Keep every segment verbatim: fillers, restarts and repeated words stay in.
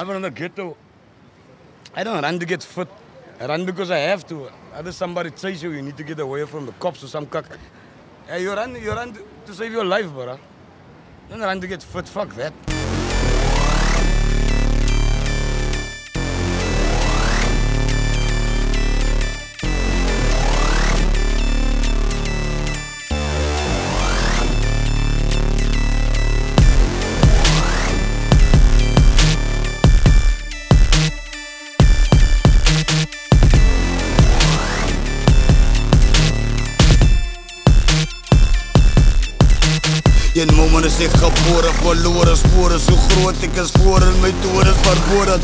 I went in the ghetto. I don't run to get fit. I run because I have to. Other somebody says you, you need to get away from the cops or some cuck. Hey, you run, you run to, to save your life, brother. Don't run to get fit. Fuck that. In momenten is ik geboren, verloren sporen. Zo groot ik is voor in mijn toren verboren.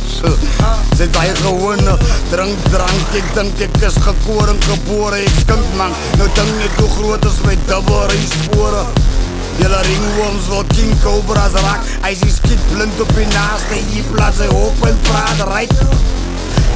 Zijn wij gewonnen, drank, drank. Ik denk ik is gekoren, geboren. Ik skink man, nou denk niet hoe groot is mijn dubbel sporen. Jelle ringworms wil King Cobra's raak. Hij ziet schiet blind op je naast. Hij hier plaats, hij hoop en praat, right?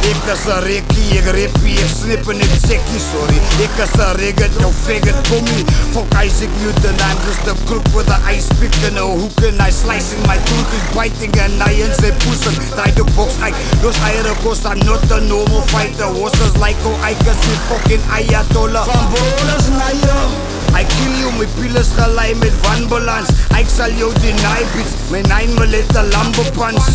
Ik is een rekkie, ik repie, ik snip en ik zekkie, sorry. Ik is een reggae, no faggot, commie. Fuck Isaac Newton, I'm just a crook with an ice pick and a hook. And I slicing, my tooth is biting and I ain't say pussing. Try to box Ike, those iron cause I'm not a normal fighter. Horses like oh Ike, I see fucking Ayatollah. Van Bolas naar jou. I kill you, my pillars gelei met wanbalans. Ike zal jou deny, bitch, mijn nine millimeter lampepans.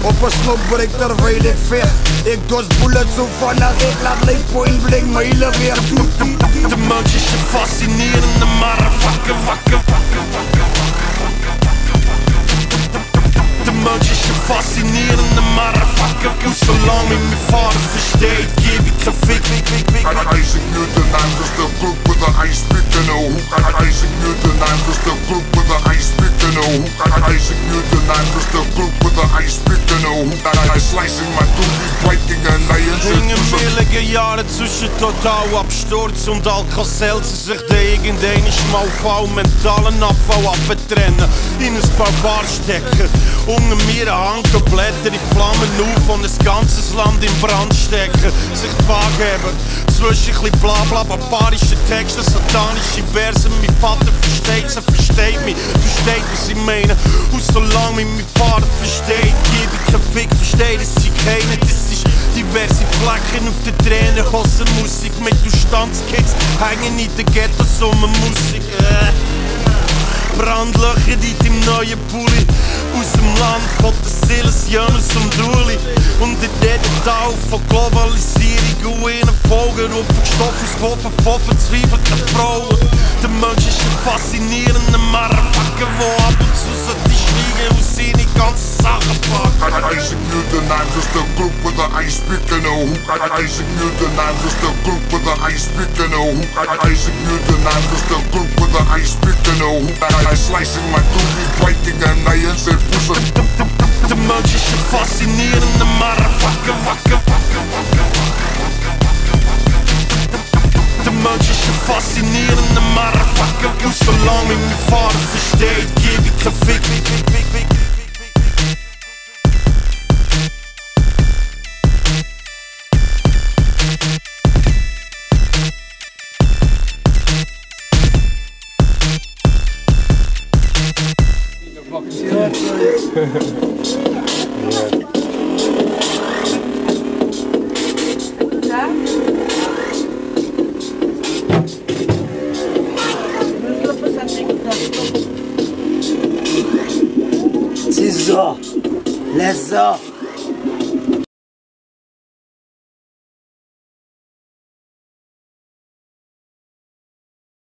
Op een snop breek terwijl ik vecht. Ik doos bullets zo van dat ik laat leeg point blank mijn hele weer. De mugs is je fascinerende motherfucker, wakker, wakker, wakker, wakker. De mugs is je fascinerende motherfucker. Zolang ik mijn vader versteed, geef ik geen fik. Een Isaac Newton, I'm just a crook with an ice pick in a hoek. Een Isaac Newton, I'm just a crook with an ice pick in a hoek. Een Isaac Newton, I'm just a crook with an ice pick in a hoek. I'm slicing my tooth, he's biting and I insert. In den billigen Jahren zwischen total Absturz und Alka-Seltzer sich der irgendeinen Malfall mentalen Abfall abtrennen, in ein paar Bar stecken. Unter mir hangen Blätter in Flammen auf und ein ganzes Land in Brand stecken. Sich die Waage heben, zwischen ein bisschen Blabla, barbarische Texte, satanische Versen. Mein Vater versteht sie, versteht mich, versteht was ich meine. Und solange mich mein Vater versteht, gebe ich keinen Fick, verstehe das sie keinen. Das ist diverse Flecken auf den Tränen, Hosenmusik mit Durchstandskids, hängen in den Ghettos um Musik. Äh. Brandlöcher in deinem neuen Pulli. Aus dem Land von der Silas, Janus und Duli. Und in jedem Tau von Globalisierung und ihren Folgen rupfen Stoff aus Kofen von verzweifelten Frauen. Der Mensch ist ein faszinierender Motherfucker, wo ab und zu so die Schläge aus seine ganzen Sachen packt. Isaac Newton, I'm just a crook with an ice pick in a hook. Isaac Newton, I'm just a crook with an ice pick in a hook. Isaac Newton, I'm just a crook with an ice pick in a hook. I'm slicing my tooth, he's biting and I ain't said pussy. The Munch is a fascinierende motherfucker, wacker, wacker, wacker, wacker. The Munch is a fascinierende motherfucker. Zolang ik mijn vader versteed, geef ik geen fik, fik, fik, fik. Cizo, lezo.